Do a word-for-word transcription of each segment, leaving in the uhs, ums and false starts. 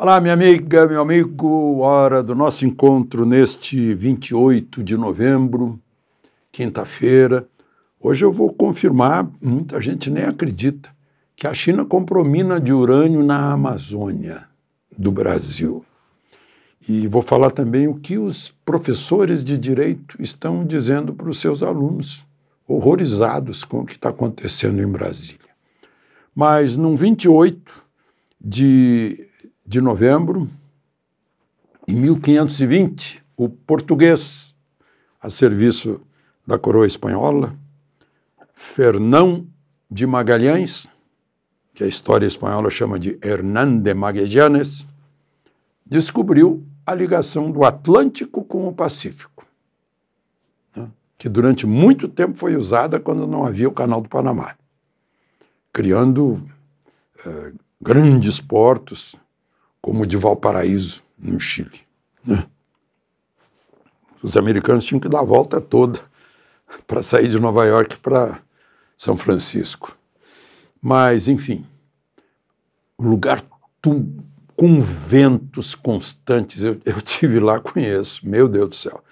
Olá, minha amiga, meu amigo, hora do nosso encontro neste vinte e oito de novembro, quinta-feira. Hoje eu vou confirmar, muita gente nem acredita, que a China comprou mina de urânio na Amazônia do Brasil. E vou falar também o que os professores de direito estão dizendo para os seus alunos, horrorizados com o que está acontecendo em Brasília. Mas, num vinte e oito de novembro, em mil quinhentos e vinte, o português, a serviço da coroa espanhola, Fernão de Magalhães, que a história espanhola chama de Hernán de Magallanes, descobriu a ligação do Atlântico com o Pacífico, né, que durante muito tempo foi usada quando não havia o Canal do Panamá, criando eh, grandes portos, como o de Valparaíso, no Chile. Né? Os americanos tinham que dar a volta toda para sair de Nova York para São Francisco. Mas, enfim, lugar com ventos constantes. Eu, eu tive lá, conheço. Meu Deus do céu.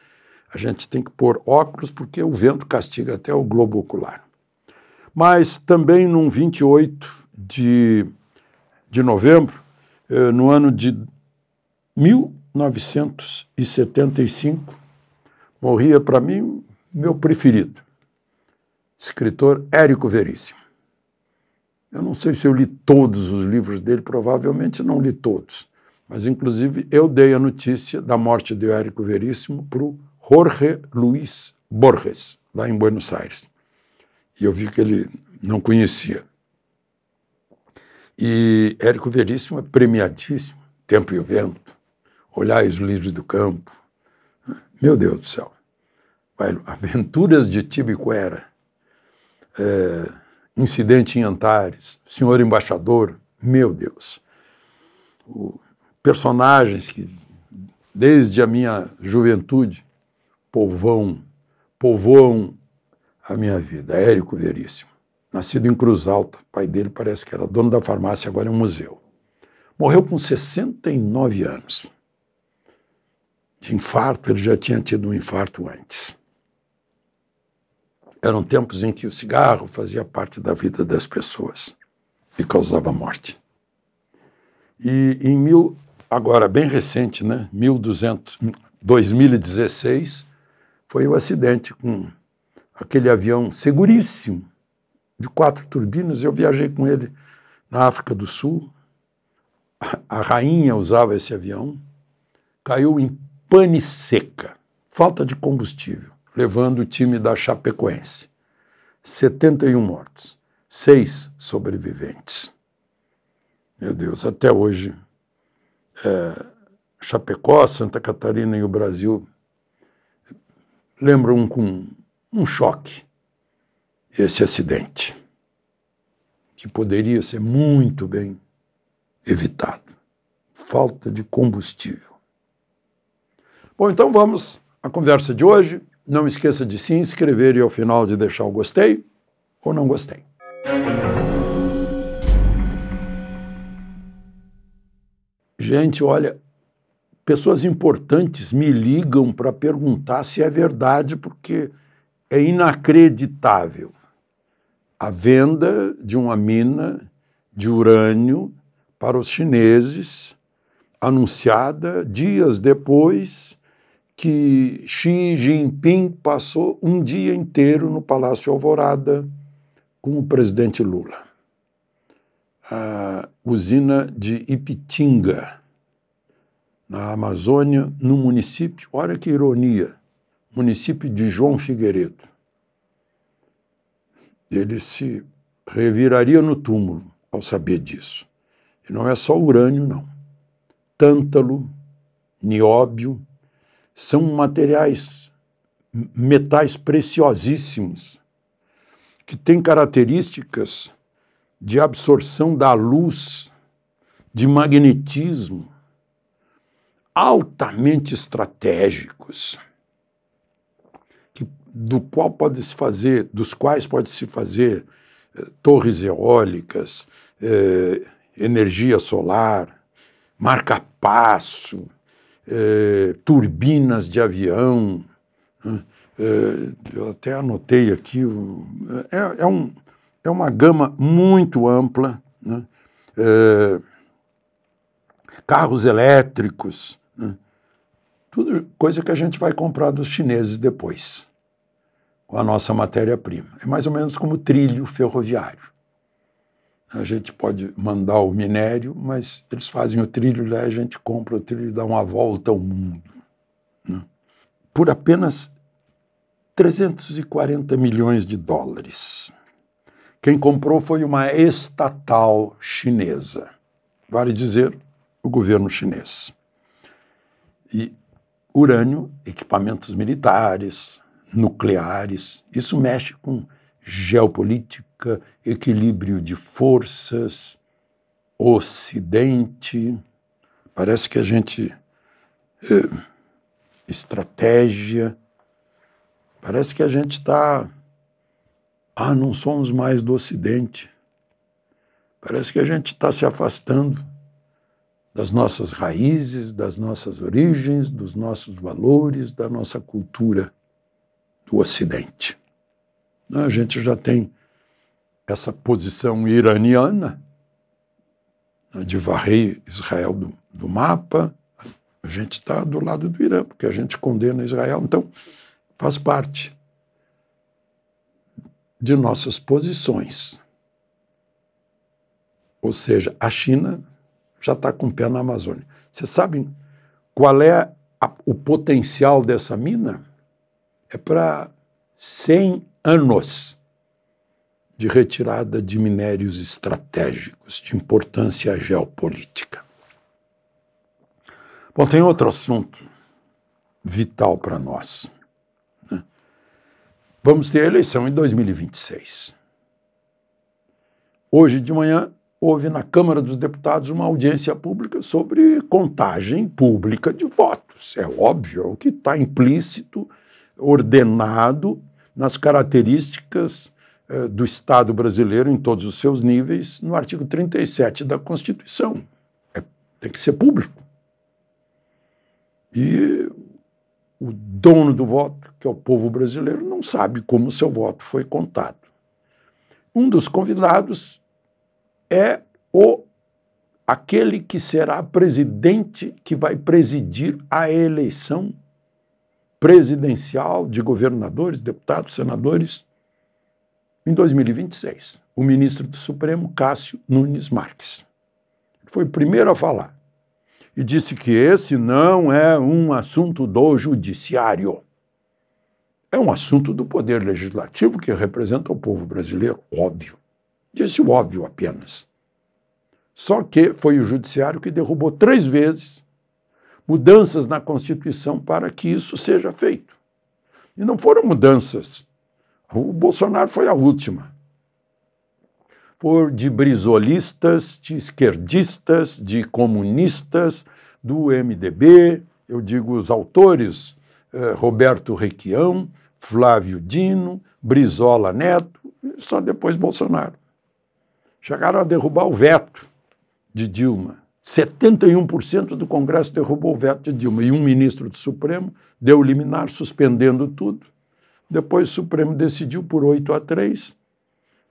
A gente tem que pôr óculos porque o vento castiga até o globo ocular. Mas também num vinte e oito de novembro, no ano de mil novecentos e setenta e cinco, morria para mim meu preferido, escritor Érico Veríssimo. Eu não sei se eu li todos os livros dele, provavelmente não li todos, mas inclusive eu dei a notícia da morte de Érico Veríssimo para o Jorge Luis Borges, lá em Buenos Aires. E eu vi que ele não conhecia. E Érico Veríssimo é premiadíssimo, Tempo e o Vento, Olhares Livres do Campo, meu Deus do céu, Aventuras de Tibiquera, é, Incidente em Antares, Senhor Embaixador, meu Deus. O, personagens que, desde a minha juventude, povoam, povoam a minha vida, Érico Veríssimo. Nascido em Cruz Alta, o pai dele parece que era dono da farmácia, agora é um museu. Morreu com sessenta e nove anos. De infarto, ele já tinha tido um infarto antes. Eram tempos em que o cigarro fazia parte da vida das pessoas e causava morte. E em mil, agora bem recente, né, dois mil e dezesseis, foi o acidente com aquele avião seguríssimo, de quatro turbinas. Eu viajei com ele na África do Sul, a, a rainha usava esse avião, caiu em pane seca, falta de combustível, levando o time da Chapecoense. setenta e um mortos, seis sobreviventes. Meu Deus, até hoje, é, Chapecó, Santa Catarina e o Brasil lembram com um choque esse acidente, que poderia ser muito bem evitado. Falta de combustível. Bom, então vamos à conversa de hoje. Não esqueça de se inscrever e ao final de deixar o gostei ou não gostei. Gente, olha, pessoas importantes me ligam para perguntar se é verdade, porque é inacreditável. A venda de uma mina de urânio para os chineses, anunciada dias depois que Xi Jinping passou um dia inteiro no Palácio Alvorada com o presidente Lula. A usina de Ipitinga, na Amazônia, no município, olha que ironia, município de João Figueiredo. Ele se reviraria no túmulo ao saber disso. E não é só urânio, não. Tântalo, nióbio, são materiais, metais preciosíssimos, que têm características de absorção da luz, de magnetismo, altamente estratégicos, que, do qual pode-se fazer, dos quais pode-se fazer eh, torres eólicas, eh, energia solar, marca-passo, eh, turbinas de avião. Né? Eh, eu até anotei aqui. O, é, é, um, é uma gama muito ampla. Né? Eh, carros elétricos. Né? Tudo coisa que a gente vai comprar dos chineses depois, com a nossa matéria-prima. É mais ou menos como trilho ferroviário. A gente pode mandar o minério, mas eles fazem o trilho lá, a gente compra o trilho e dá uma volta ao mundo. Né? Por apenas trezentos e quarenta milhões de dólares. Quem comprou foi uma estatal chinesa. Vale dizer, o governo chinês. E urânio, equipamentos militares, nucleares, isso mexe com geopolítica, equilíbrio de forças, Ocidente, parece que a gente... Eh, estratégia, parece que a gente está... Ah, não somos mais do Ocidente. Parece que a gente está se afastando das nossas raízes, das nossas origens, dos nossos valores, da nossa cultura do Ocidente. A gente já tem essa posição iraniana, né, de varrer Israel do, do mapa. A gente está do lado do Irã, porque a gente condena Israel. Então, faz parte de nossas posições. Ou seja, a China já está com o pé na Amazônia. Vocês sabem qual é a, o potencial dessa mina? É para cem anos de retirada de minérios estratégicos, de importância geopolítica. Bom, tem outro assunto vital para nós. Né? Vamos ter a eleição em dois mil e vinte e seis. Hoje de manhã houve na Câmara dos Deputados uma audiência pública sobre contagem pública de votos. É óbvio, é o que está implícito, ordenado, nas características eh, do Estado brasileiro em todos os seus níveis, no artigo trinta e sete da Constituição. É, tem que ser público. E o dono do voto, que é o povo brasileiro, não sabe como o seu voto foi contado. Um dos convidados é o, aquele que será presidente, que vai presidir a eleição presidencial de governadores, deputados, senadores, em dois mil e vinte e seis. O ministro do Supremo, Cássio Nunes Marques. Foi o primeiro a falar e disse que esse não é um assunto do judiciário. É um assunto do poder legislativo, que representa o povo brasileiro, óbvio. Disse o óbvio apenas. Só que foi o judiciário que derrubou três vezes mudanças na Constituição para que isso seja feito. E não foram mudanças. O Bolsonaro foi a última. Por de brizolistas, de esquerdistas, de comunistas, do M D B, eu digo os autores, eh, Roberto Requião, Flávio Dino, Brizola Neto, e só depois Bolsonaro. Chegaram a derrubar o veto de Dilma. setenta e um por cento do Congresso derrubou o veto de Dilma, e um ministro do Supremo deu liminar, suspendendo tudo. Depois o Supremo decidiu por oito a três,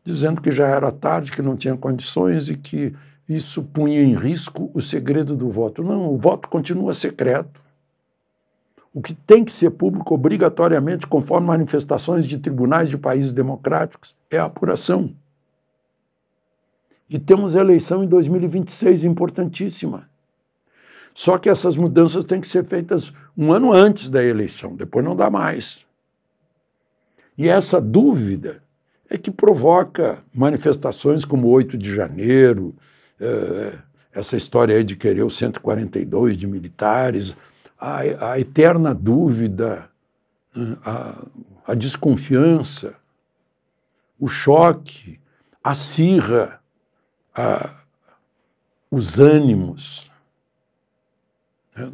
dizendo que já era tarde, que não tinha condições e que isso punha em risco o segredo do voto. Não, o voto continua secreto. O que tem que ser público obrigatoriamente, conforme manifestações de tribunais de países democráticos, é a apuração. E temos a eleição em dois mil e vinte e seis, importantíssima. Só que essas mudanças têm que ser feitas um ano antes da eleição, depois não dá mais. E essa dúvida é que provoca manifestações como oito de janeiro, eh, essa história aí de querer os cento e quarenta e dois de militares, a, a eterna dúvida, a, a desconfiança, o choque, a cirra, Ah, os ânimos.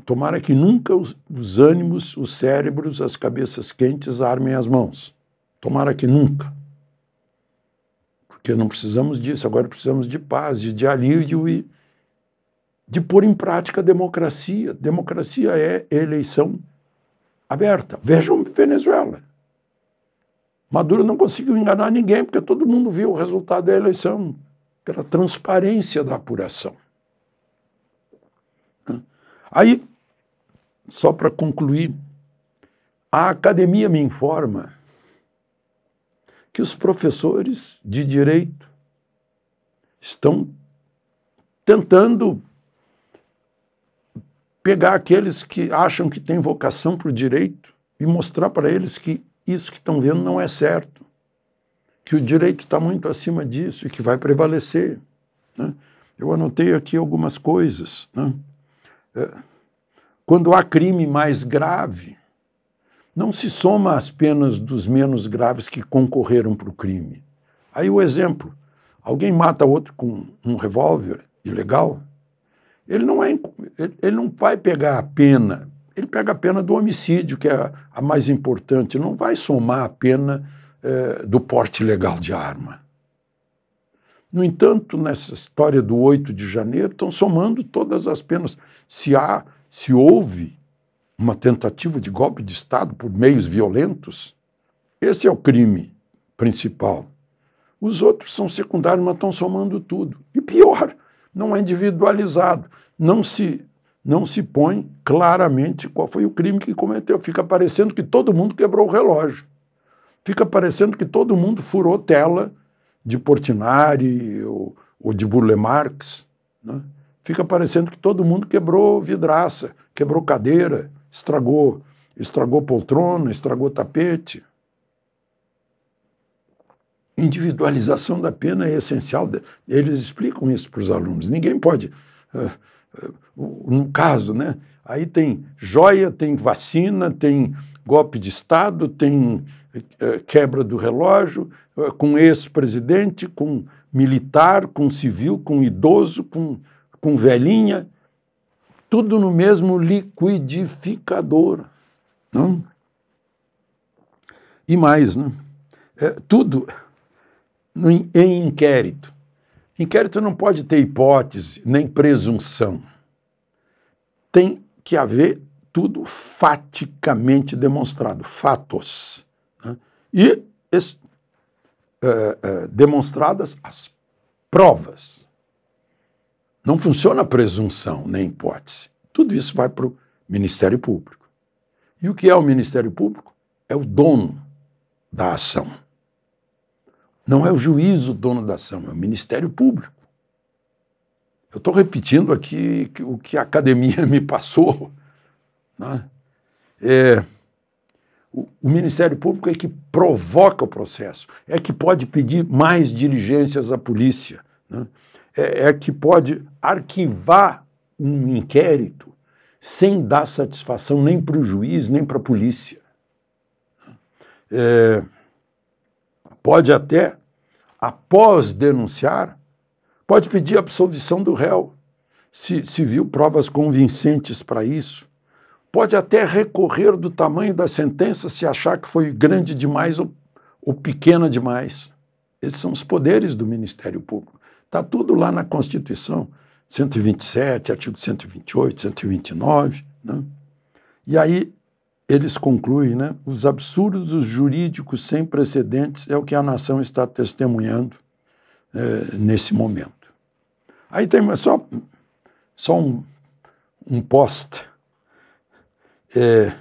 Tomara que nunca os, os ânimos, os cérebros, as cabeças quentes armem as mãos. Tomara que nunca. Porque não precisamos disso, agora precisamos de paz, de, de alívio e de pôr em prática a democracia. Democracia é eleição aberta. Vejam Venezuela. Maduro não conseguiu enganar ninguém, porque todo mundo viu o resultado da eleição, pela transparência da apuração. Aí, só para concluir, a academia me informa que os professores de direito estão tentando pegar aqueles que acham que têm vocação para o direito e mostrar para eles que isso que estão vendo não é certo, que o direito está muito acima disso e que vai prevalecer, né? Eu anotei aqui algumas coisas, né? É, quando há crime mais grave, não se soma as penas dos menos graves que concorreram para o crime. Aí o exemplo, alguém mata outro com um revólver ilegal, ele não, é, ele não vai pegar a pena, ele pega a pena do homicídio, que é a, a mais importante, não vai somar a pena é, do porte ilegal de arma. No entanto, nessa história do oito de janeiro, estão somando todas as penas. Se, há, se houve uma tentativa de golpe de Estado por meios violentos, esse é o crime principal. Os outros são secundários, mas estão somando tudo. E pior, não é individualizado, não se, não se põe claramente qual foi o crime que cometeu. Fica parecendo que todo mundo quebrou o relógio. Fica parecendo que todo mundo furou tela de Portinari ou, ou de Burle Marx, né? Fica parecendo que todo mundo quebrou vidraça, quebrou cadeira, estragou, estragou poltrona, estragou tapete. Individualização da pena é essencial. Eles explicam isso para os alunos. Ninguém pode... No caso, né? Aí tem joia, tem vacina, tem golpe de Estado, tem quebra do relógio, com ex-presidente, com militar, com civil, com idoso, com, com velhinha. Tudo no mesmo liquidificador. Não? E mais, né? É, tudo... em inquérito. Inquérito não pode ter hipótese, nem presunção. Tem que haver tudo faticamente demonstrado, fatos, né? E es, é, é, demonstradas as provas. Não funciona presunção, nem hipótese. Tudo isso vai para o Ministério Público. E o que é o Ministério Público? É o dono da ação. Não é o juiz o dono da ação, é o Ministério Público. Eu estou repetindo aqui o que a academia me passou, né? É, o, o Ministério Público é que provoca o processo, é que pode pedir mais diligências à polícia, né? é, é que pode arquivar um inquérito sem dar satisfação nem para o juiz, nem para a polícia. É... Pode até, após denunciar, pode pedir absolvição do réu, se, se viu provas convincentes para isso. Pode até recorrer do tamanho da sentença se achar que foi grande demais ou, ou pequena demais. Esses são os poderes do Ministério Público. Está tudo lá na Constituição, cento e vinte e sete, artigo cento e vinte e oito, cento e vinte e nove. Né? E aí... eles concluem, né? Os absurdos jurídicos sem precedentes é o que a nação está testemunhando é, nesse momento. Aí tem só, só um, um post. É,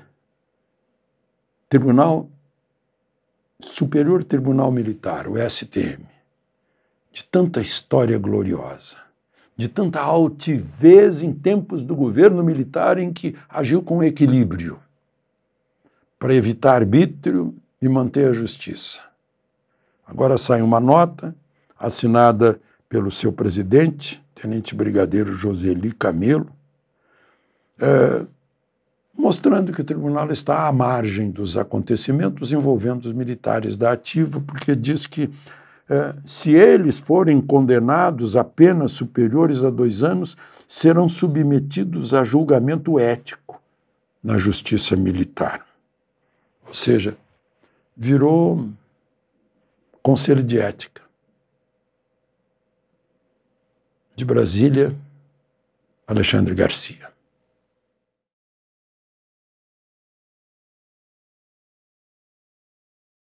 Tribunal, Superior Tribunal Militar, o S T M, de tanta história gloriosa, de tanta altivez em tempos do governo militar em que agiu com equilíbrio, para evitar arbítrio e manter a justiça. Agora sai uma nota assinada pelo seu presidente, tenente brigadeiro Joseli Camelo, é, mostrando que o tribunal está à margem dos acontecimentos envolvendo os militares da ativa, porque diz que é, se eles forem condenados a penas superiores a dois anos, serão submetidos a julgamento ético na justiça militar. Ou seja, virou Conselho de Ética. De Brasília Alexandre Garcia.